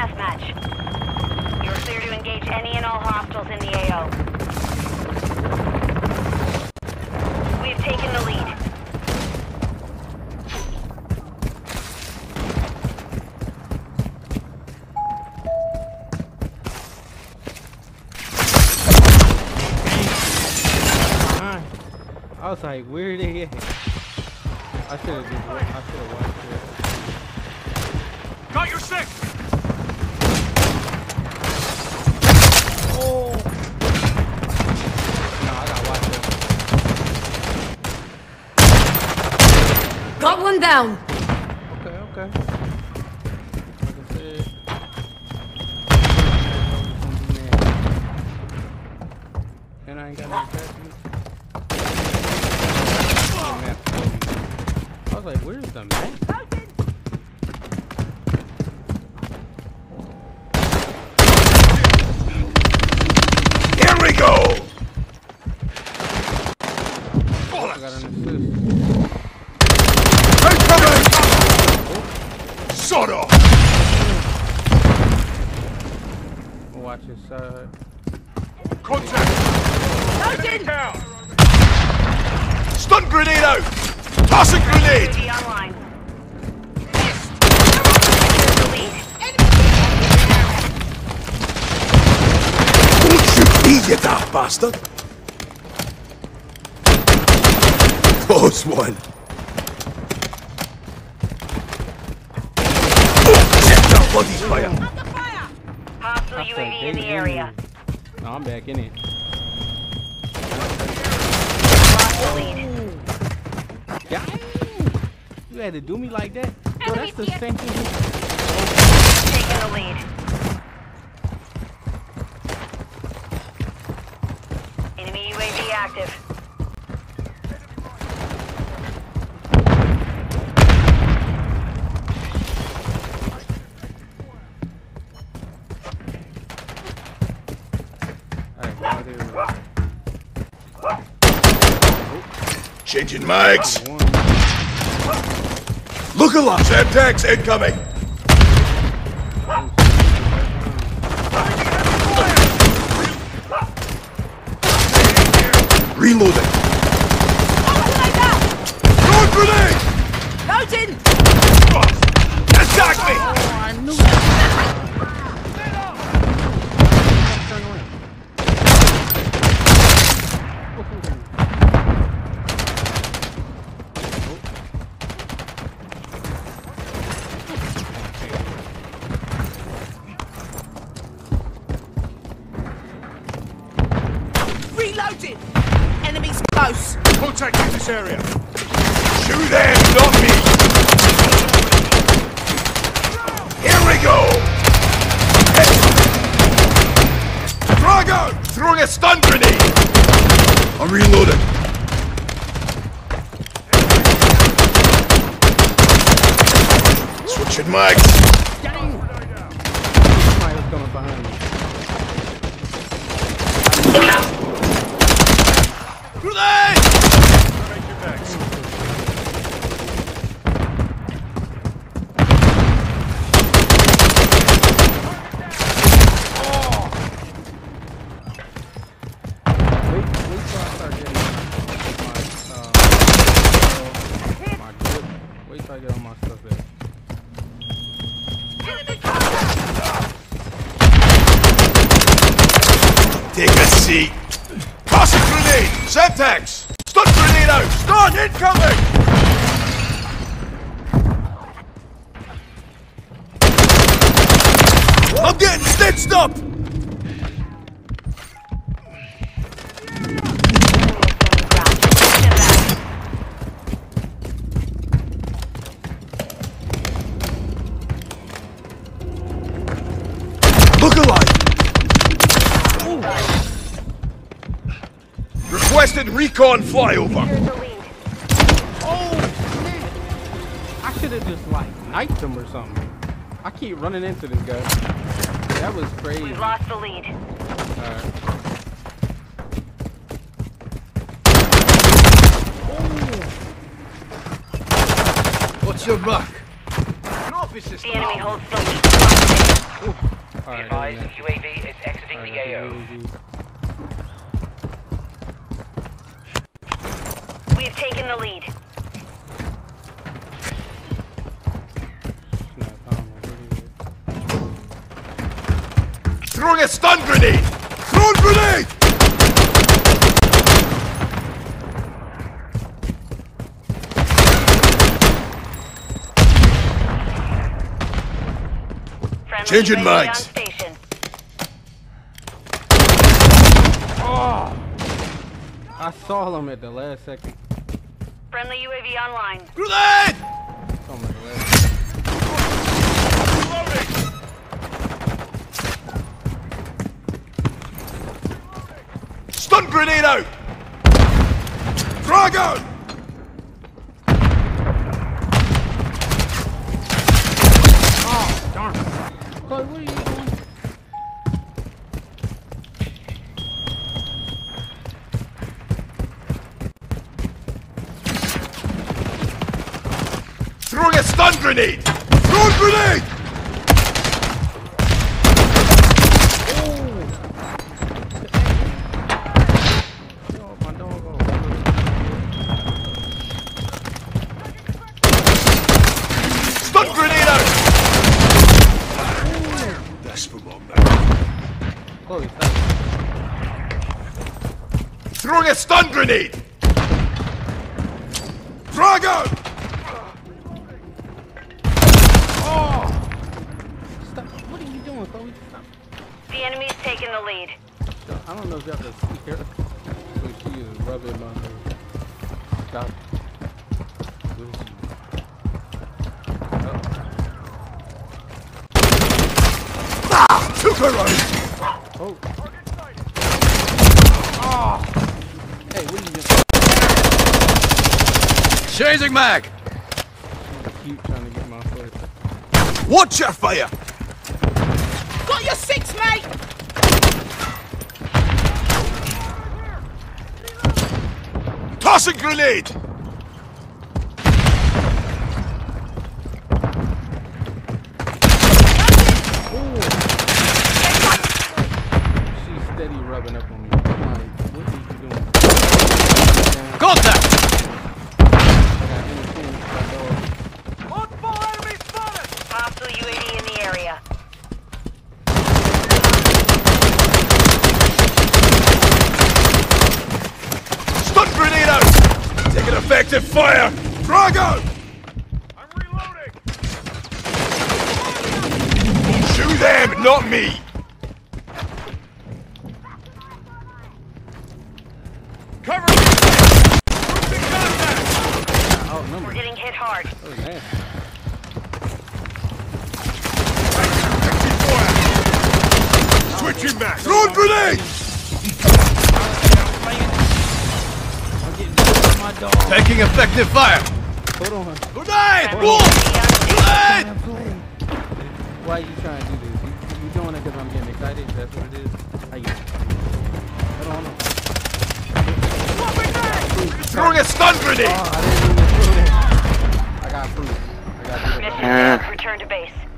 deathmatch. You're clear to engage any and all hostiles in the AO. We have taken the lead. I was like, where did they get hit? I should have watched it. Got your six! Oh! No, I gotta watch it. Got one down! Okay. I can see it. And I ain't got no attachments. I was like, where is the man? Here we go! I got an assist. Shut up! Watch this side. Contact! Noted! Down! Stun grenade out! Toss a grenade! Online. Don't shoot me, you daft bastard! Close one! Shit, that bloody fire! Hostile UAV in the area. No, I'm back in it. Lost the lead. Yeah. You had to do me like that? Bro, that's the same thing. Taking the lead. Enemy UAV active. Changing mags. Look alive! Semtex incoming! Reloading! Throw grenade! Mountain! Attack me! Reloaded! Enemies close! Protecting this area! Shoot them, not me! Here we go! Drago! Throwing a stun grenade! I'm reloading! Switching mags! Somebody's coming behind me. Grenade! Break your backs. Wait till I get all my stuff in. Take a seat. Toss a grenade! Semtex! Stun grenade out! Stun incoming! I'm getting stitched up! Look alive! Ooh. Requested recon flyover. Oh, man. I should have just, like, knifed him or something. I keep running into this guy. That was crazy. We lost the lead. Alright. What's your buck? No Copy system. The enemy holds something. Right, advise UAV is exiting the AO. We've taken the lead. Throwing a stun grenade! Stun grenade! Changing mags. Oh, I saw him at the last second. Friendly UAV online. Grenade! Oh my God! Stun grenade out. Dragon. Oh darn. What are you doing? Throwing a stun grenade! Stun grenade! Throwing a stun grenade! Drago! Oh! Stop. What are you doing, Chloe? Stop. The enemy's taking the lead. I don't know if y'all can see her, but she is rubbing my face. Stop. Oh. Ah! Took her on! Oh. Hey, what are you doing? Chasing mag! I keep trying to get my foot. Watch your fire! Got your six, mate! Tossing grenade! She's steady rubbing up on me. Effective fire! Drago! I'm reloading! Shoot them, not me! Cover me! Grouping contact! We're getting hit hard. Oh, man. Switching back! Run grenade! Taking effective fire! Hold on. Grenade! Wolf! Grenade! Why are you trying to do this? You're doing it because I'm getting excited. That's what it is. I get it. Hold on. Throwing a stun grenade! Oh, I didn't even do that. I got proof. Mission return to base.